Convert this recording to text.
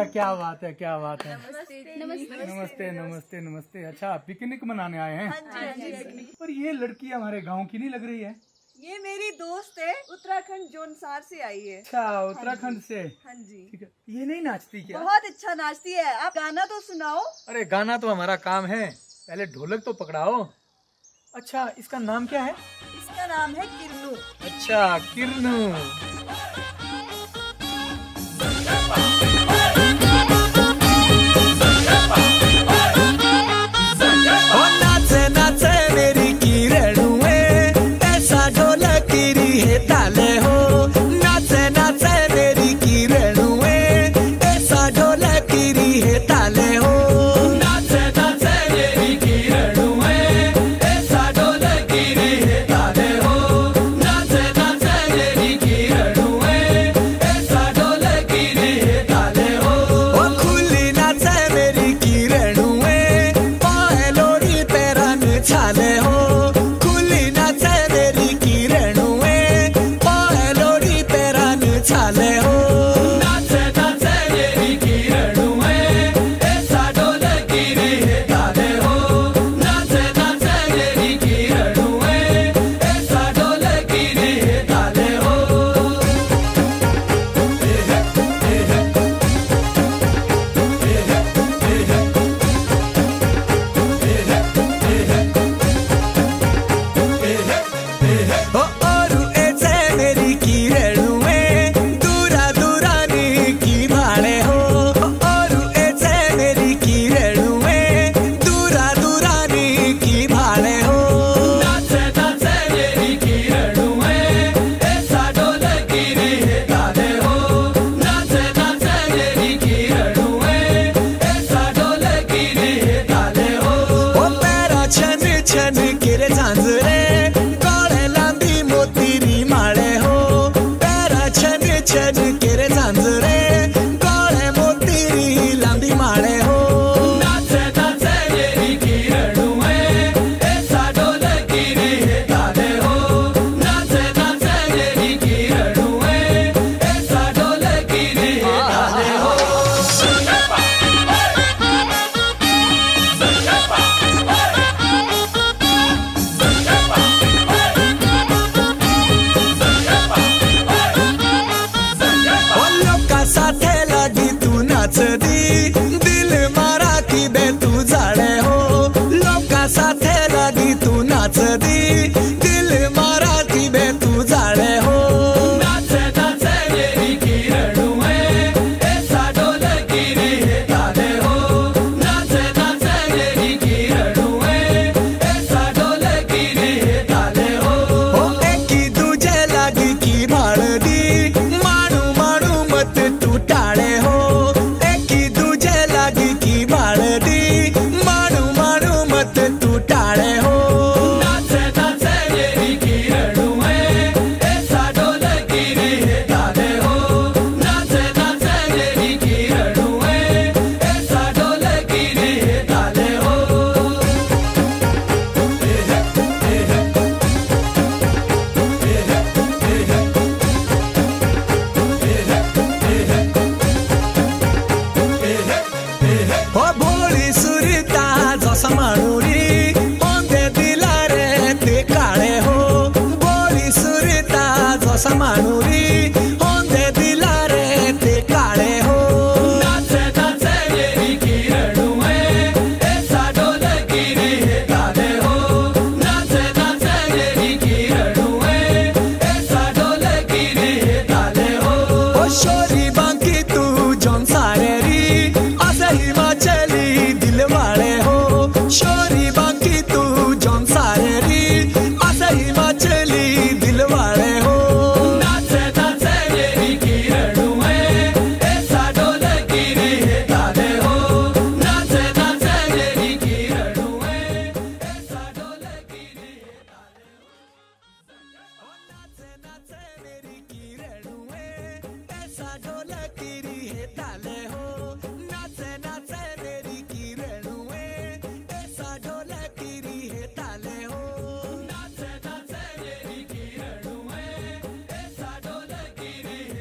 है, क्या बात है, क्या बात है। नमस्ते नमस्ते नमस्ते। अच्छा, पिकनिक मनाने आए हैं। पर ये लड़की हमारे गांव की नहीं लग रही है। ये मेरी दोस्त है, उत्तराखंड जोनसार से आई है। अच्छा, उत्तराखंड से। हाँ जी। ठीक है। ये नहीं नाचती क्या? बहुत अच्छा नाचती है। आप गाना तो सुनाओ। अरे गाना तो हमारा काम है, पहले ढोलक तो पकड़ाओ। अच्छा, इसका नाम क्या है? इसका नाम है किरनू। अच्छा, किरनू। समानुरी